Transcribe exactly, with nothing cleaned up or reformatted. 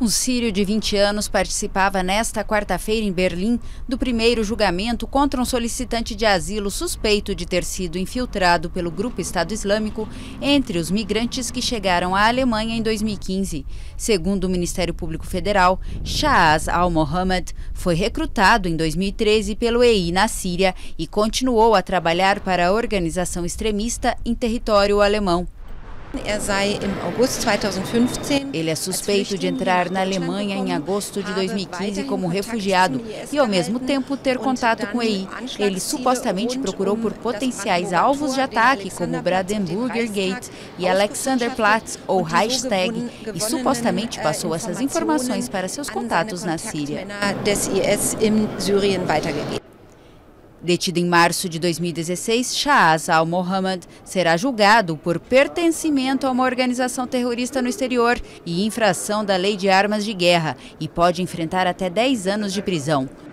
Um sírio de vinte anos participava nesta quarta-feira em Berlim do primeiro julgamento contra um solicitante de asilo suspeito de ter sido infiltrado pelo grupo Estado Islâmico entre os migrantes que chegaram à Alemanha em dois mil e quinze. Segundo o Ministério Público Federal, Shaas al Mohammad foi recrutado em dois mil e treze pelo E I na Síria e continuou a trabalhar para a organização extremista em território alemão. Ele é suspeito de entrar na Alemanha em agosto de dois mil e quinze como refugiado e, ao mesmo tempo, ter contato com o E I. Ele supostamente procurou por potenciais alvos de ataque, como Brandenburg Gate e Alexanderplatz ou Reichstag, e supostamente passou essas informações para seus contatos na Síria. Detido em março de dois mil e dezesseis, Shaas al Mohammad será julgado por pertencimento a uma organização terrorista no exterior e infração da Lei de Armas de Guerra e pode enfrentar até dez anos de prisão.